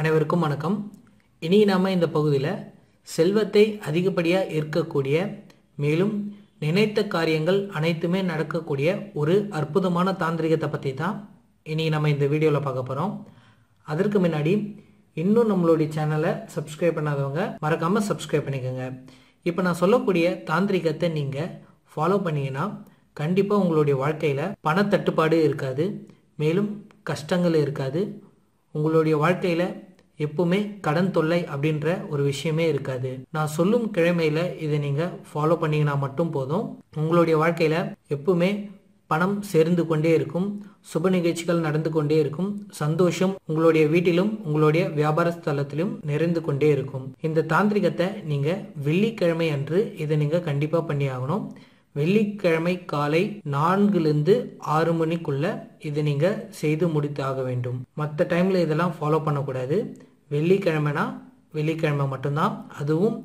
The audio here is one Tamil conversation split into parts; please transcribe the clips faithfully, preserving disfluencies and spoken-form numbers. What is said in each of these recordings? அனைவருக்கும் வணக்கம். இனி நாம் இந்த பகுதியில் செல்வத்தை அதிகப்படியாக இருக்கக்கூடிய, மேலும் நினைத்த காரியங்கள் அனைத்துமே நடக்கக்கூடிய ஒரு அற்புதமான தாந்திரிகத்தை பற்றி தான் இனி நம்ம இந்த வீடியோவில் பார்க்க போகிறோம். அதற்கு முன்னாடி இன்னும் நம்மளுடைய சேனலை சப்ஸ்கிரைப் பண்ணாதவங்க மறக்காமல் சப்ஸ்கிரைப் பண்ணிக்கோங்க. இப்போ நான் சொல்லக்கூடிய தாந்திரிகத்தை நீங்கள் ஃபாலோ பண்ணிங்கன்னா கண்டிப்பாக உங்களுடைய வாழ்க்கையில் பணத்தட்டுப்பாடு இருக்காது, மேலும் கஷ்டங்கள் இருக்காது. உங்களுடைய வாழ்க்கையில் எப்பவுமே கடன் தொல்லை அப்படின்ற ஒரு விஷயமே இருக்காது. நான் சொல்லும் கிழமையில் இதை நீங்கள் ஃபாலோ பண்ணிங்கன்னா மட்டும் போதும், உங்களுடைய வாழ்க்கையில் எப்பவுமே பணம் சேர்ந்து கொண்டே இருக்கும், சுப நிகழ்ச்சிகள் நடந்து கொண்டே இருக்கும், சந்தோஷம் உங்களுடைய வீட்டிலும் உங்களுடைய வியாபார ஸ்தலத்திலும் நிறைந்து கொண்டே இருக்கும். இந்த தாந்திரிகத்தை நீங்கள் வெள்ளிக்கிழமை அன்று இதை நீங்கள் கண்டிப்பாக பண்ணி ஆகணும். வெள்ளிக்கிழமை காலை நான்குலேருந்து ஆறு மணிக்குள்ளே இதை நீங்கள் செய்து முடித்து ஆக வேண்டும். மற்ற டைமில் இதெல்லாம் ஃபாலோ பண்ணக்கூடாது. வெள்ளிக்கிழமைனா வெள்ளிக்கிழமை மட்டும்தான், அதுவும்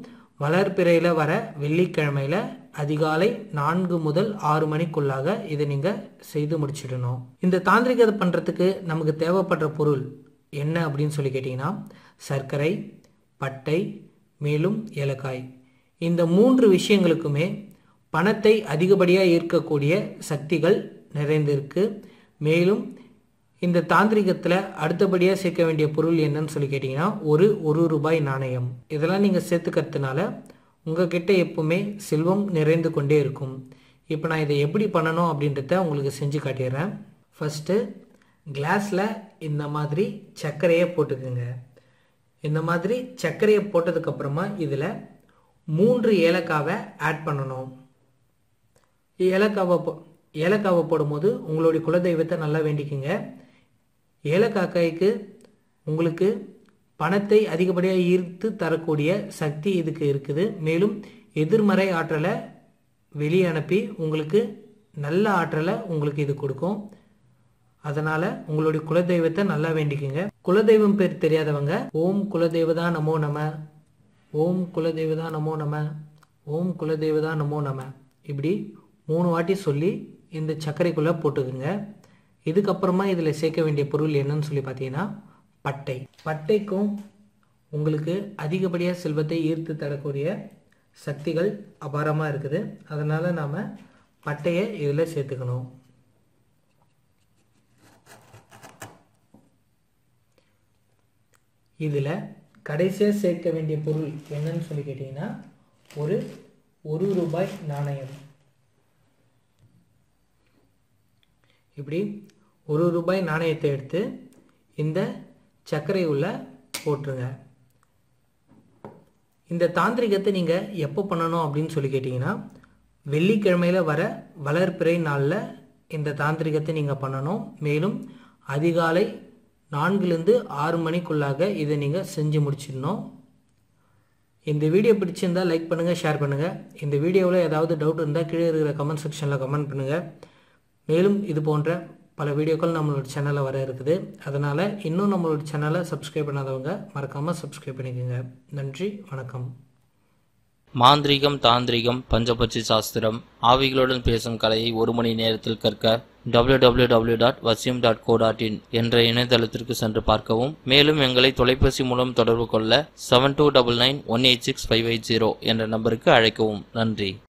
வளர்பிறையில் வர வெள்ளிக்கிழமையில் அதிகாலை நான்கு முதல் ஆறு மணிக்குள்ளாக இதை நீங்கள் செய்து முடிச்சிடணும். இந்த தாந்திரிகத்தை பண்ணுறதுக்கு நமக்கு தேவைப்படுற பொருள் என்ன அப்படின்னு சொல்லி கேட்டிங்கன்னா, சர்க்கரை, பட்டை, மேலும் ஏலக்காய். இந்த மூன்று விஷயங்களுக்குமே பணத்தை அதிகப்படியாக ஈர்க்கக்கூடிய சக்திகள் நிறைந்திருக்கு. மேலும் இந்த தாந்திரிகத்தில் அடுத்தபடியாக சேர்க்க வேண்டிய பொருள் என்னன்னு சொல்லி கேட்டிங்கன்னா, ஒரு ஒரு ரூபாய் நாணயம். இதெல்லாம் நீங்கள் சேர்த்துக்கிறதுனால உங்கள் கிட்டே எப்பவுமே செல்வம் நிறைந்து கொண்டே இருக்கும். இப்போ நான் இதை எப்படி பண்ணணும் அப்படின்றத உங்களுக்கு செஞ்சு காட்டிடுறேன். ஃபஸ்ட்டு கிளாஸில் இந்த மாதிரி சர்க்கரையை போட்டுக்குங்க. இந்த மாதிரி சர்க்கரையை போட்டதுக்கப்புறமா இதில் மூன்று ஏலக்காவை ஆட் பண்ணணும். ஏலக்காவை போ ஏலக்காவை போடும்போது உங்களுடைய குலதெய்வத்தை நல்லா வேண்டிக்குங்க. ஏலக்காய்க்கு உங்களுக்கு பணத்தை அதிகப்படியாக ஈர்த்து தரக்கூடிய சக்தி இதுக்கு இருக்குது. மேலும் எதிர்மறை ஆற்றலை வெளியே அனுப்பி உங்களுக்கு நல்ல ஆற்றலை உங்களுக்கு இது கொடுக்கும். அதனால் உங்களுடைய குலதெய்வத்தை நல்லா வேண்டிக்குங்க. குலதெய்வம் பேர் தெரியாதவங்க ஓம் குலதெய்வதா நமோ நம, ஓம் குலதெய்வதா நமோ நம, ஓம் குலதெய்வதா நமோ நம, இப்படி மூணு வாட்டி சொல்லி இந்த சர்க்கரைக்குள்ளே போட்டுக்குங்க. இதுக்கப்புறமா இதில் சேர்க்க வேண்டிய பொருள் என்னன்னு சொல்லி பார்த்தீங்கன்னா, பட்டை. பட்டைக்கும் உங்களுக்கு அதிகப்படியாக செல்வத்தை ஈர்த்து தரக்கூடிய சக்திகள் அபாரமாக இருக்குது. அதனால் நாம் பட்டையை இதில் சேர்த்துக்கணும். இதில் கடைசியாக சேர்க்க வேண்டிய பொருள் என்னன்னு சொல்லி கேட்டிங்கன்னா, ஒரு ஒரு ரூபாய் நாணயம். இப்படி ஒரு ரூபாய் நாணயத்தை எடுத்து இந்த சர்க்கரை உள்ள போட்டுருங்க. இந்த தாந்திரிகத்தை நீங்கள் எப்போ பண்ணணும் அப்படின்னு சொல்லி கேட்டிங்கன்னா, வெள்ளிக்கிழமையில் வர வளர்பிறை நாளில் இந்த தாந்திரிகத்தை நீங்கள் பண்ணணும். மேலும் அதிகாலை நான்குலேருந்து ஆறு மணிக்குள்ளாக இதை நீங்கள் செஞ்சு முடிச்சிடணும். இந்த வீடியோ பிடிச்சிருந்தால் லைக் பண்ணுங்கள், ஷேர் பண்ணுங்கள். இந்த வீடியோவில் ஏதாவது டவுட் இருந்தால் கீழே இருக்கிற கமெண்ட் செக்ஷனில் கமெண்ட் பண்ணுங்கள். மேலும் இது போன்ற பல வீடியோக்கள் நம்மளோட சேனலில் வர இருக்குது. அதனால் இன்னும் நம்மளோட சேனலை சப்ஸ்கிரைப் பண்ணாதவங்க மறக்காமல் சப்ஸ்கிரைப் பண்ணிக்கோங்க. நன்றி, வணக்கம். மாந்திரிகம், தாந்திரிகம், பஞ்சபட்சி சாஸ்திரம், ஆவிகளுடன் பேசும் கலையை ஒரு மணி நேரத்தில் கற்க W W W dot Vasiyam dot co dot in என்ற இணையதளத்திற்கு சென்று பார்க்கவும். மேலும் எங்களை தொலைபேசி மூலம் தொடர்பு கொள்ள seven two double nine one eight six five eight zero என்ற நம்பருக்கு அழைக்கவும். நன்றி.